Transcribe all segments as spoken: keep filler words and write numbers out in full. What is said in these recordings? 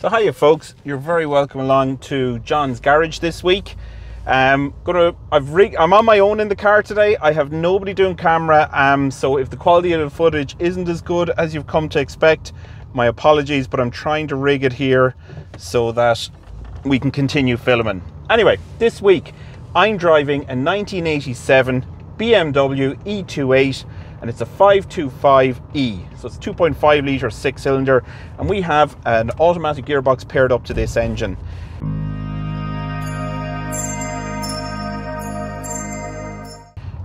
So hiya folks, you're very welcome along to John's Garage this week. Um, gonna, I've re I'm on my own in the car today. I have nobody doing camera, um, so if the quality of the footage isn't as good as you've come to expect, my apologies, but I'm trying to rig it here so that we can continue filming. Anyway, this week I'm driving a nineteen eighty-seven B M W E twenty-eight, and it's a five twenty-five E, so it's two point five litre six cylinder, and we have an automatic gearbox paired up to this engine.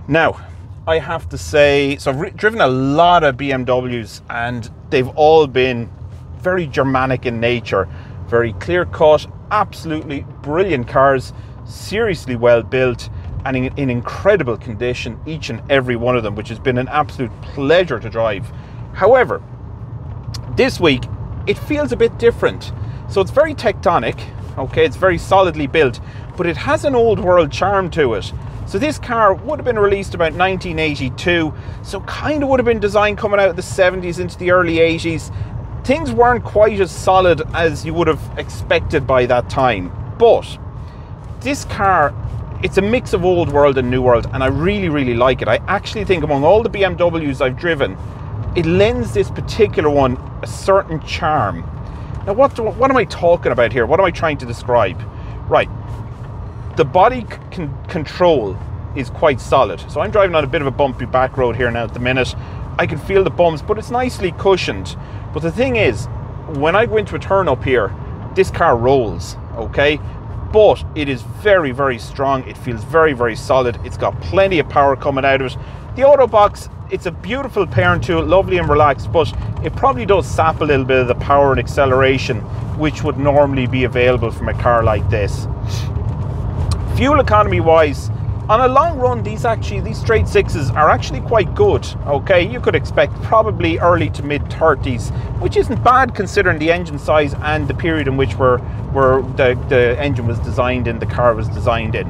Now, I have to say, so I've driven a lot of B M Ws, and they've all been very Germanic in nature, very clear-cut, absolutely brilliant cars, seriously well built, and in, in incredible condition, each and every one of them, which has been an absolute pleasure to drive. However, this week, it feels a bit different. So it's very tectonic, okay, it's very solidly built, but it has an old world charm to it. So this car would have been released about nineteen eighty-two, so kind of would have been designed coming out of the seventies into the early eighties. Things weren't quite as solid as you would have expected by that time, but this car, it's a mix of old world and new world, and I really, really like it. I actually think among all the B M Ws I've driven, it lends this particular one a certain charm. Now, what, do, what am I talking about here? What am I trying to describe? Right, the body con control is quite solid. So I'm driving on a bit of a bumpy back road here now at the minute. I can feel the bumps, but it's nicely cushioned. But the thing is, when I go into a turn up here, this car rolls, okay? But it is very, very strong. It feels very, very solid. It's got plenty of power coming out of it. The auto box, it's a beautiful pairing tool, lovely and relaxed, but it probably does sap a little bit of the power and acceleration which would normally be available from a car like this. Fuel economy wise, on a long run, these actually, these straight sixes are actually quite good, okay? You could expect probably early to mid thirties, which isn't bad considering the engine size and the period in which we're, we're, the, the engine was designed in, the car was designed in.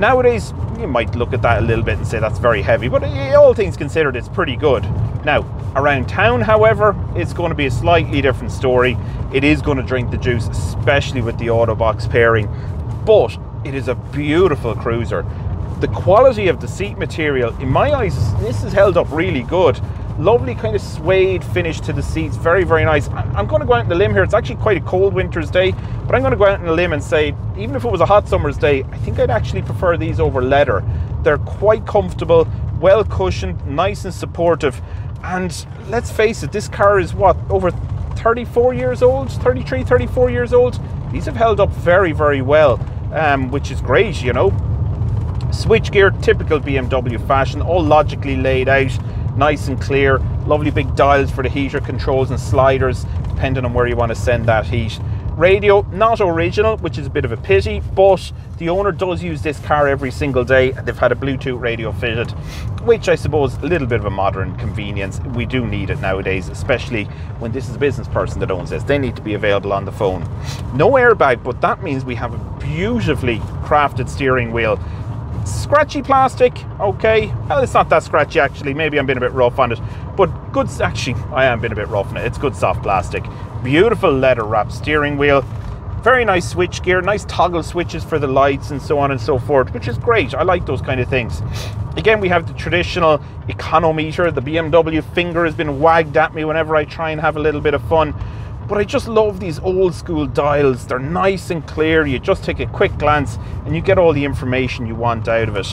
Nowadays, you might look at that a little bit and say that's very heavy, but all things considered, it's pretty good. Now, around town, however, it's going to be a slightly different story. It is going to drink the juice, especially with the Autobox pairing, but it is a beautiful cruiser. The quality of the seat material, in my eyes, this is held up really good. Lovely kind of suede finish to the seats, very, very nice. I'm going to go out on the limb here. It's actually quite a cold winter's day, but I'm going to go out on the limb and say, even if it was a hot summer's day, I think I'd actually prefer these over leather. They're quite comfortable, well cushioned, nice and supportive. And let's face it, this car is what, over thirty-four years old, thirty-three, thirty-four years old. These have held up very, very well, um, which is great, you know. Switchgear, typical B M W fashion, all logically laid out, nice and clear, lovely big dials for the heater controls and sliders, depending on where you want to send that heat. Radio, not original, which is a bit of a pity, but the owner does use this car every single day, and they've had a Bluetooth radio fitted, which I suppose is a little bit of a modern convenience. We do need it nowadays, especially when this is a business person that owns this. They need to be available on the phone. No airbag, but that means we have a beautifully crafted steering wheel. Scratchy plastic, okay. Well, it's not that scratchy actually. Maybe I'm being a bit rough on it, but good. Actually, I am being a bit rough on it. It's good soft plastic. Beautiful leather wrapped steering wheel. Very nice switch gear. Nice toggle switches for the lights and so on and so forth, which is great. I like those kind of things. Again, we have the traditional econometer. The B M W finger has been wagged at me whenever I try and have a little bit of fun. But I just love these old school dials. They're nice and clear. You just take a quick glance and you get all the information you want out of it.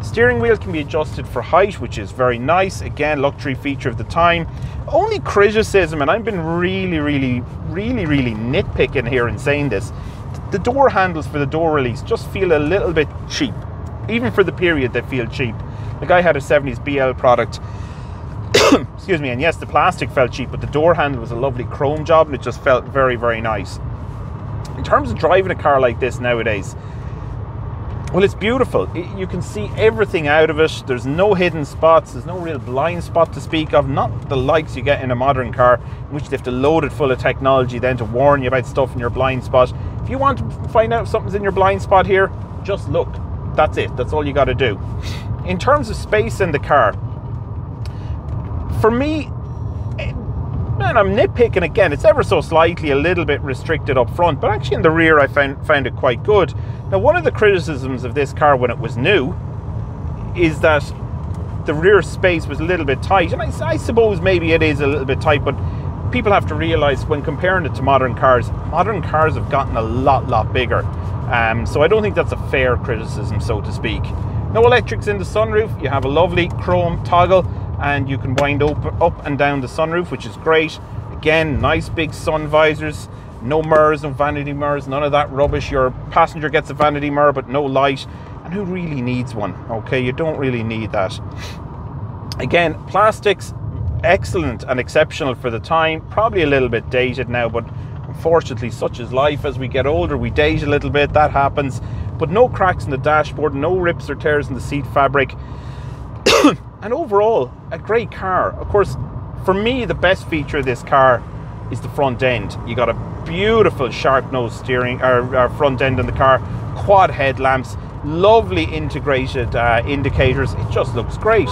The steering wheel can be adjusted for height, which is very nice. Again, luxury feature of the time. Only criticism, and I've been really, really, really, really nitpicking here in saying this, the door handles for the door release just feel a little bit cheap. Even for the period, they feel cheap. The guy had a seventies B L product. Excuse me, and yes, the plastic felt cheap, but the door handle was a lovely chrome job, and it just felt very, very nice. In terms of driving a car like this nowadays, well, it's beautiful. It, you can see everything out of it. There's no hidden spots. There's no real blind spot to speak of. Not the likes you get in a modern car, in which they have to load it full of technology then to warn you about stuff in your blind spot. If you want to find out if something's in your blind spot here, just look. That's it. That's all you got to do. In terms of space in the car, for me, And I'm nitpicking again, it's ever so slightly a little bit restricted up front, but actually in the rear I found, found it quite good. Now, one of the criticisms of this car when it was new is that the rear space was a little bit tight, and I, I suppose maybe it is a little bit tight, but people have to realise when comparing it to modern cars, modern cars have gotten a lot, lot bigger. Um, so I don't think that's a fair criticism, so to speak. No electrics in the sunroof. You have a lovely chrome toggle, and you can wind up, up and down the sunroof, which is great. Again, nice big sun visors, no mirrors, no vanity mirrors, none of that rubbish. Your passenger gets a vanity mirror, but no light. And who really needs one? Okay, you don't really need that. Again, plastics, excellent and exceptional for the time. Probably a little bit dated now, but unfortunately, such is life. As we get older, we date a little bit, that happens. But no cracks in the dashboard, no rips or tears in the seat fabric. And overall, a great car. Of course, for me, the best feature of this car is the front end. You got a beautiful sharp nose steering, or, or front end in the car, quad headlamps, lovely integrated uh, indicators. It just looks great.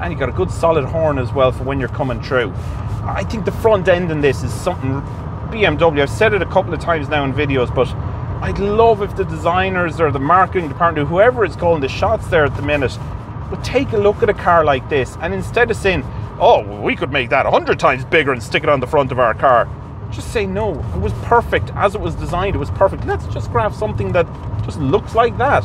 And you got a good solid horn as well for when you're coming through. I think the front end in this is something B M W, I've said it a couple of times now in videos, but I'd love if the designers or the marketing department, whoever is calling the shots there at the minute, would take a look at a car like this, and instead of saying, oh, we could make that a hundred times bigger and stick it on the front of our car, just say, no, it was perfect as it was designed, it was perfect. Let's just grab something that just looks like that.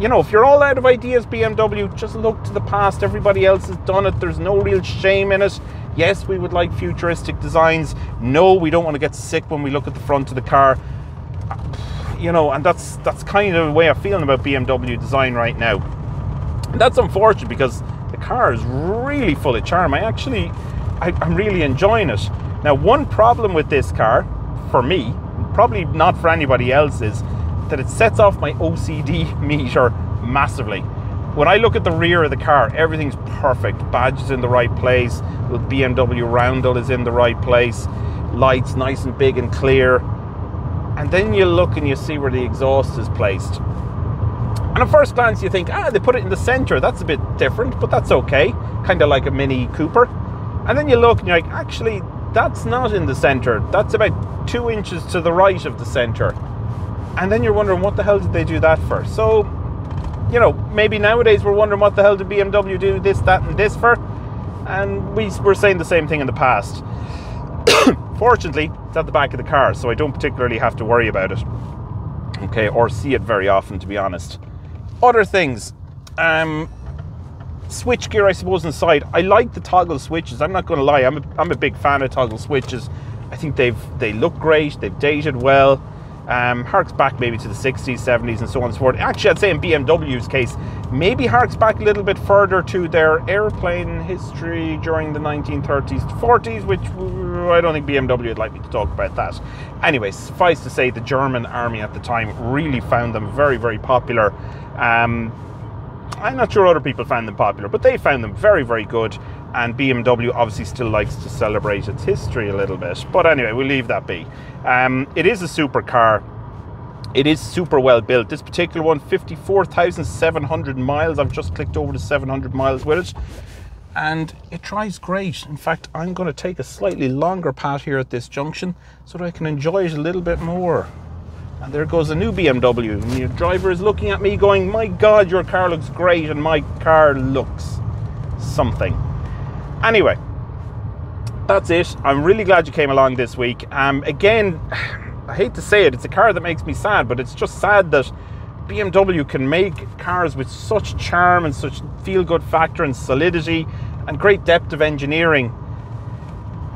You know, if you're all out of ideas, B M W, just look to the past. Everybody else has done it. There's no real shame in it. Yes, we would like futuristic designs. No, we don't want to get sick when we look at the front of the car. You know, and that's that's kind of the way I'm feeling about B M W design right now. And that's unfortunate because the car is really full of charm. I actually, I, I'm really enjoying it. Now, one problem with this car, for me, probably not for anybody else, is that it sets off my O C D meter massively. When I look at the rear of the car, everything's perfect. Badge is in the right place, the B M W roundel is in the right place, lights nice and big and clear. And then you look and you see where the exhaust is placed. And at first glance you think, ah, they put it in the center, that's a bit different, but that's okay. Kind of like a Mini Cooper. And then you look and you're like, actually, that's not in the center. That's about two inches to the right of the center. And then you're wondering, what the hell did they do that for? So, you know, maybe nowadays we're wondering what the hell did B M W do this, that and this for? And we were saying the same thing in the past. Fortunately, it's at the back of the car, so I don't particularly have to worry about it. Okay, or see it very often, to be honest. Other things. Um, switch gear, I suppose, inside. I like the toggle switches. I'm not going to lie. I'm a, I'm a big fan of toggle switches. I think they've they look great. They've dated well. Um, harks back maybe to the sixties, seventies and so on and so forth. Actually, I'd say in B M W's case, maybe harks back a little bit further to their airplane history during the nineteen thirties to forties, which I don't think B M W would like me to talk about that. Anyway, suffice to say, the German army at the time really found them very, very popular. Um, I'm not sure other people found them popular, but they found them very, very good. And B M W obviously still likes to celebrate its history a little bit. But anyway, we'll leave that be. Um, it is a super car. It is super well built. This particular one, fifty-four thousand seven hundred miles. I've just clicked over to seven hundred miles with it. And it drives great. In fact, I'm going to take a slightly longer pat here at this junction so that I can enjoy it a little bit more. And there goes a new B M W. And your driver is looking at me going, my God, your car looks great. And my car looks something. Anyway, that's it. I'm really glad you came along this week. Um, again, I hate to say it, it's a car that makes me sad, but it's just sad that B M W can make cars with such charm and such feel-good factor and solidity and great depth of engineering.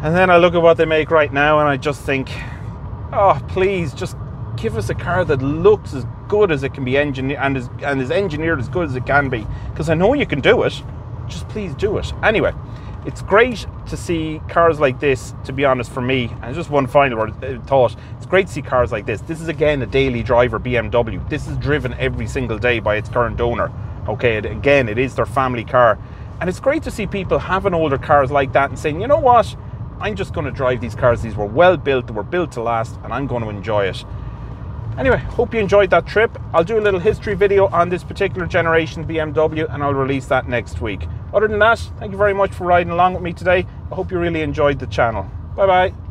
And then I look at what they make right now and I just think, oh, please, just give us a car that looks as good as it can be engineered and is, and is engineered as good as it can be. Because I know you can do it. Just please do it. Anyway. It's great to see cars like this, to be honest, for me. And just one final thought. It's great to see cars like this. This is, again, a daily driver B M W. This is driven every single day by its current owner. Okay, it, again, it is their family car. And it's great to see people having older cars like that and saying, you know what? I'm just going to drive these cars. These were well built. They were built to last. And I'm going to enjoy it. Anyway, hope you enjoyed that trip. I'll do a little history video on this particular generation B M W, and I'll release that next week. Other than that, thank you very much for riding along with me today. I hope you really enjoyed the channel. Bye-bye.